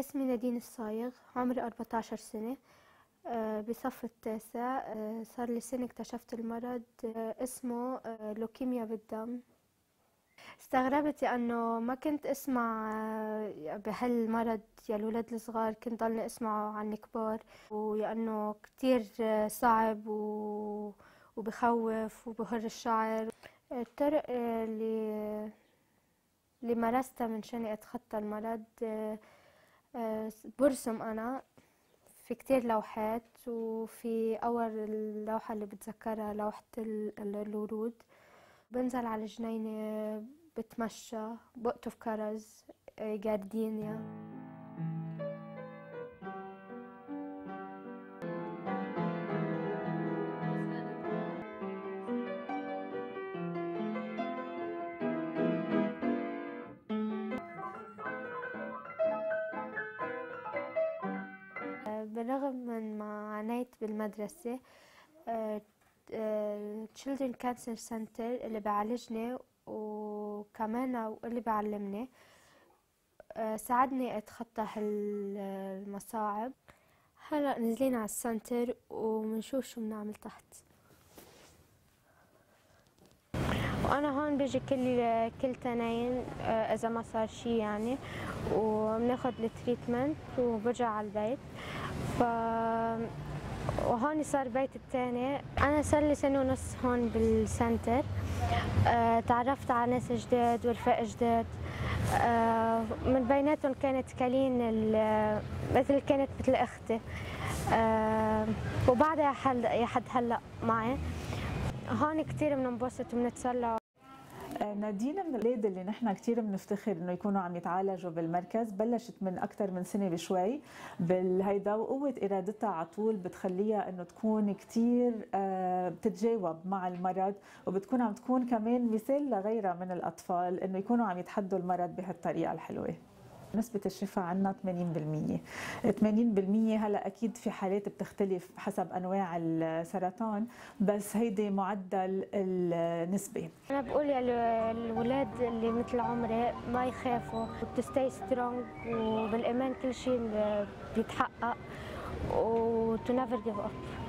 اسمي نادين الصايغ، عمري 14 سنة، بصف التاسع. صار لي سنة اكتشفت المرض، اسمه لوكيميا بالدم. استغربت لأنه ما كنت أسمع بهالمرض يا الولاد الصغار، كنت ضلني أسمعه عن الكبار، ولأنه كتير صعب وبخوف وبهر الشعر. الطرق اللي مارستها من شان أتخطى المرض، برسم أنا في كتير لوحات، وفي أول لوحة اللي بتذكرها لوحة الورود. بنزل على الجنينة، بتمشى، بقطف كرز، جاردينيا. بالرغم من ما عانيت بالمدرسة، Children's Cancer Center اللي بعالجني وكمان اللي بعلمني ساعدني أتخطى هالمصاعب. هلأ نزلين على السنتر ومنشوف شو بنعمل تحت. وأنا هون بيجي كل تنين إذا ما صار شي يعني، وبناخد التريتمنت وبرجع على البيت. وهون صار بيت الثاني. أنا صار لي سنة ونص هون بالسنتر، تعرفت على ناس جداد ورفاق جداد، من بيناتهم كانت كالين مثل أختي، وبعدها حد هلأ معي. هون كتير بننبسط وبنتسلى. نادين من الأولاد اللي نحن كتير بنفتخر إنه يكونوا عم يتعالجوا بالمركز. بلشت من أكثر من سنة بشوي بالهيدا، وقوة إرادتها على طول بتخليها إنه تكون كتير بتتجاوب مع المرض، وبتكون عم تكون كمان مثال لغيرها من الأطفال إنه يكونوا عم يتحدوا المرض بهالطريقة الحلوة. نسبة الشفاء عندنا 80%، 80% هلا أكيد في حالات بتختلف حسب أنواع السرطان، بس هيدي معدل النسبة. أنا بقول يا الولاد اللي مثل عمري ما يخافوا، وتستي سترونج، وبالإيمان كل شيء بيتحقق، وتو نيفر جيف أب.